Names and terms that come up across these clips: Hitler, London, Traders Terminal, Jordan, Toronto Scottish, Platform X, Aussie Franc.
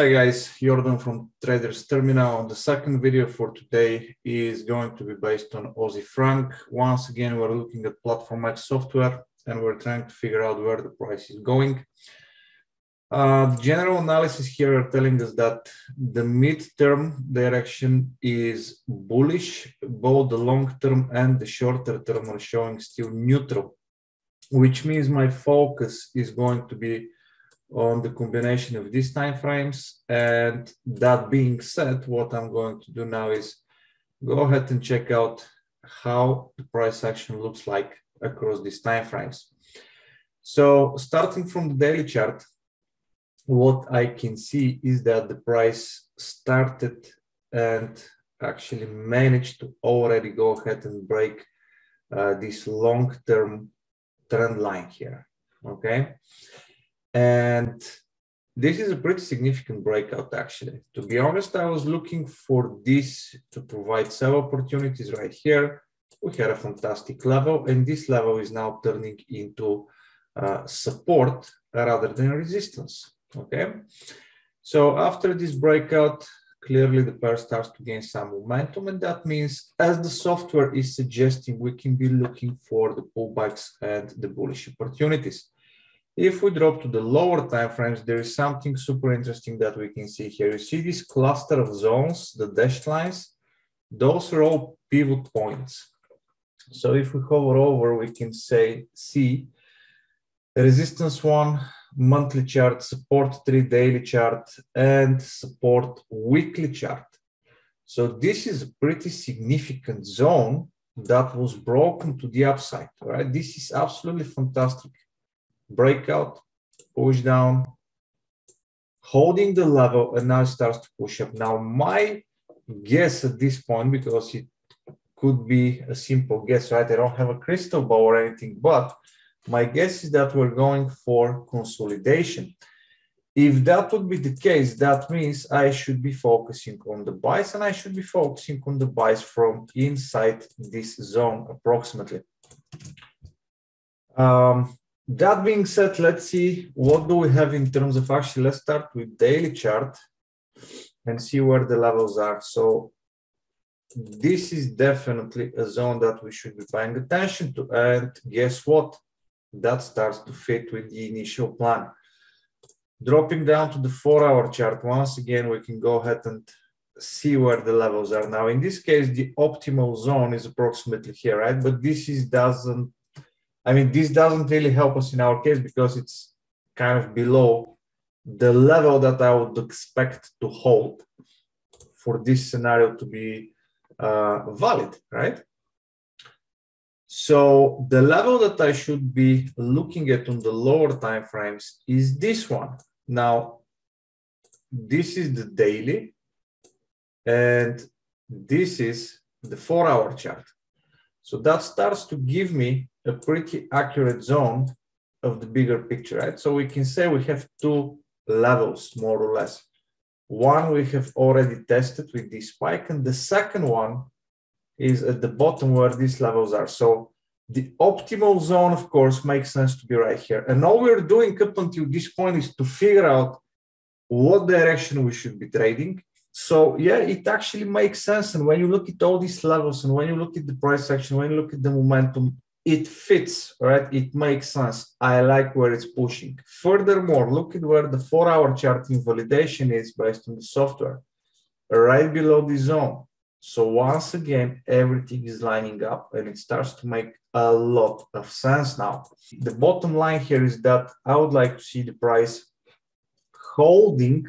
Hi guys, Jordan from Traders Terminal. The second video for today is going to be based on Aussie Franc. Once again, we're looking at Platform X software and we're trying to figure out where the price is going. General analysis here are telling us that the mid-term direction is bullish. Both the long-term and the shorter-term are showing still neutral, which means my focus is going to be on the combination of these time frames. And that being said, what I'm going to do now is go ahead and check out how the price action looks like across these time frames. So starting from the daily chart, what I can see is that the price started and actually managed to already go ahead and break this long-term trend line here, okay? And this is a pretty significant breakout, actually. To be honest, I was looking for this to provide sell opportunities right here. We had a fantastic level, and this level is now turning into support rather than resistance, okay? So after this breakout, clearly the pair starts to gain some momentum, and that means, as the software is suggesting, we can be looking for the pullbacks and the bullish opportunities. If we drop to the lower time frames, there is something super interesting that we can see here. You see this cluster of zones, the dashed lines, those are all pivot points. So if we hover over, we can see resistance one, monthly chart, support three, daily chart, and support weekly chart. So this is a pretty significant zone that was broken to the upside, right? This is absolutely fantastic. Breakout, push down, holding the level, and now it starts to push up. Now, my guess at this point, because it could be a simple guess, right? I don't have a crystal ball or anything, but my guess is that we're going for consolidation. If that would be the case, that means I should be focusing on the buys, and I should be focusing on the buys from inside this zone approximately. That being said, let's see what do we have in terms of actually. Let's start with daily chart and see where the levels are. So this is definitely a zone that we should be paying attention to. And guess what? That starts to fit with the initial plan. Dropping down to the 4-hour chart, once again, we can go ahead and see where the levels are. Now, in this case, the optimal zone is approximately here, right? But this doesn't really help us in our case because it's kind of below the level that I would expect to hold for this scenario to be valid, right? So the level that I should be looking at on the lower time frames is this one. Now, this is the daily, and this is the 4-hour chart. So that starts to give me a pretty accurate zone of the bigger picture, right? So we can say we have two levels, more or less. One we have already tested with this spike, and the second one is at the bottom where these levels are. So the optimal zone, of course, makes sense to be right here. And all we're doing up until this point is to figure out what direction we should be trading. So yeah, it actually makes sense. And when you look at all these levels, and when you look at the price action, when you look at the momentum, it fits, right? It makes sense. I like where it's pushing. Furthermore, look at where the 4-hour chart invalidation is based on the software, right below the zone. So once again, everything is lining up, and it starts to make a lot of sense now. The bottom line here is that I would like to see the price holding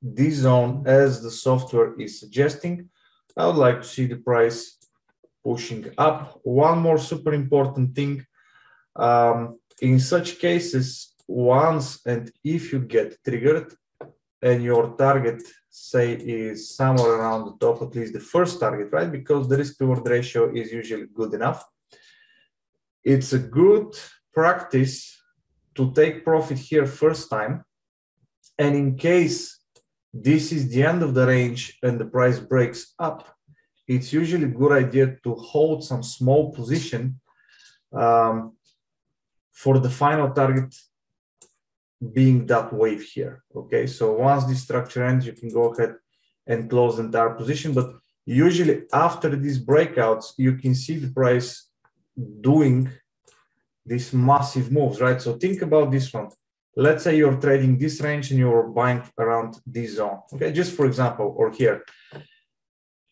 this zone as the software is suggesting. I would like to see the price pushing up. One more super important thing, in such cases, once and if you get triggered and your target, say, is somewhere around the top, at least the first target, right? Because the risk reward ratio is usually good enough. It's a good practice to take profit here first time. And in case this is the end of the range and the price breaks up, it's usually a good idea to hold some small position for the final target being that wave here. Okay, so once this structure ends, you can go ahead and close the entire position. But usually after these breakouts, you can see the price doing these massive moves, right? So think about this one. Let's say you're trading this range and you're buying around this zone. Okay, just for example, or here.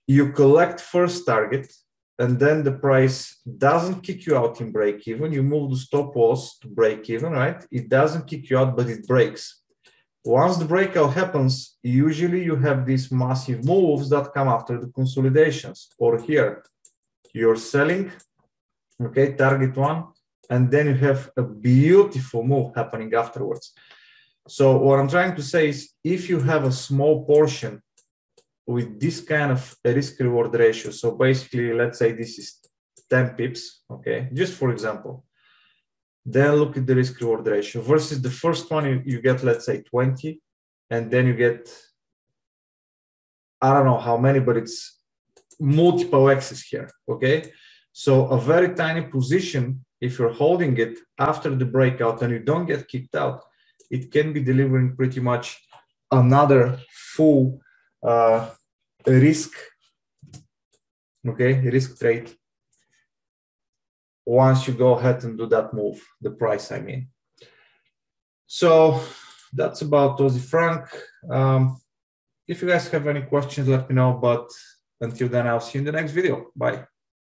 You collect first target, and then the price doesn't kick you out in break even. You move the stop loss to break even, right? It doesn't kick you out, but it breaks. Once the breakout happens, usually you have these massive moves that come after the consolidations. Or here, you're selling, okay, target one, and then you have a beautiful move happening afterwards. So what I'm trying to say is, if you have a small portion with this kind of risk-reward ratio, so basically, let's say this is 10 pips, okay, just for example, then look at the risk-reward ratio versus the first one, you get, let's say, 20, and then you get, I don't know how many, but it's multiple X's here, okay? So a very tiny position, if you're holding it after the breakout and you don't get kicked out, it can be delivering pretty much another full risk, okay, risk trade. Once you go ahead and do that move, the price, I mean. So that's about Aussie Franc. If you guys have any questions, let me know. But until then, I'll see you in the next video. Bye.